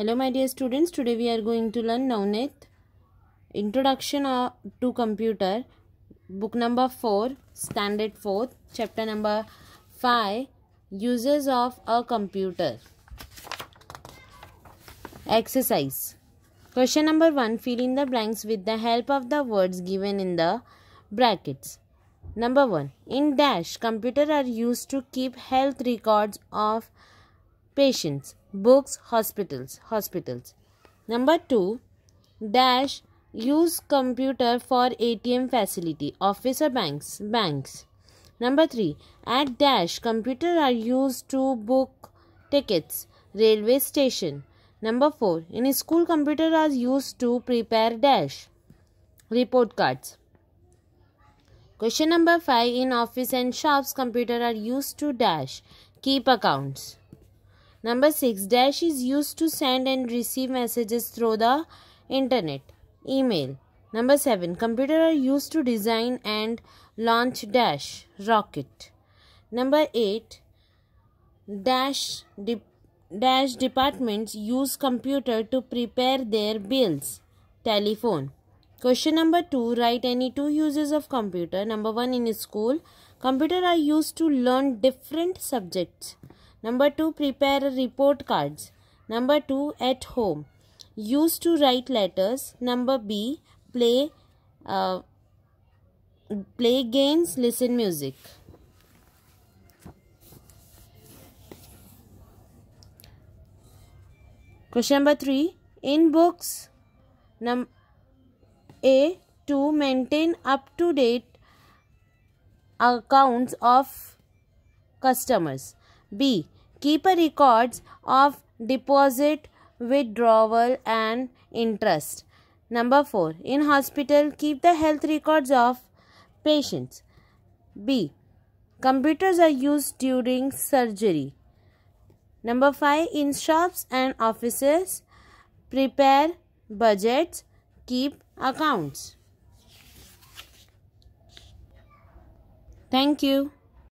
Hello my dear students, today we are going to learn Navneet Introduction to Computer, book number 4, standard 4th, chapter number 5, Uses of a Computer. Exercise. Question number 1, fill in the blanks with the help of the words given in the brackets. Number 1, in dash, computers are used to keep health records of patients, books, hospitals. Number 2, dash, use computer for ATM facility, office or banks. Number 3, at dash, computer are used to book tickets, railway station. Number 4, in school, computer are used to prepare dash, report cards. Question number 5, in office and shops, computer are used to dash, keep accounts. Number 6, dash is used to send and receive messages through the internet, email. Number 7, computer are used to design and launch dash, rocket. Number 8, dash departments use computer to prepare their bills, telephone. Question number 2, write any two uses of computer. Number 1, in school, computer are used to learn different subjects. Number 2, prepare report cards. Number 2, at home, used to write letters. Number B, play games, listen music. Question number 3, in books, A, to maintain up-to-date accounts of customers. B, keep a records of deposit, withdrawal and interest. Number 4, in hospital, keep the health records of patients. B, computers are used during surgery. Number 5, in shops and offices, prepare budgets, keep accounts. Thank you.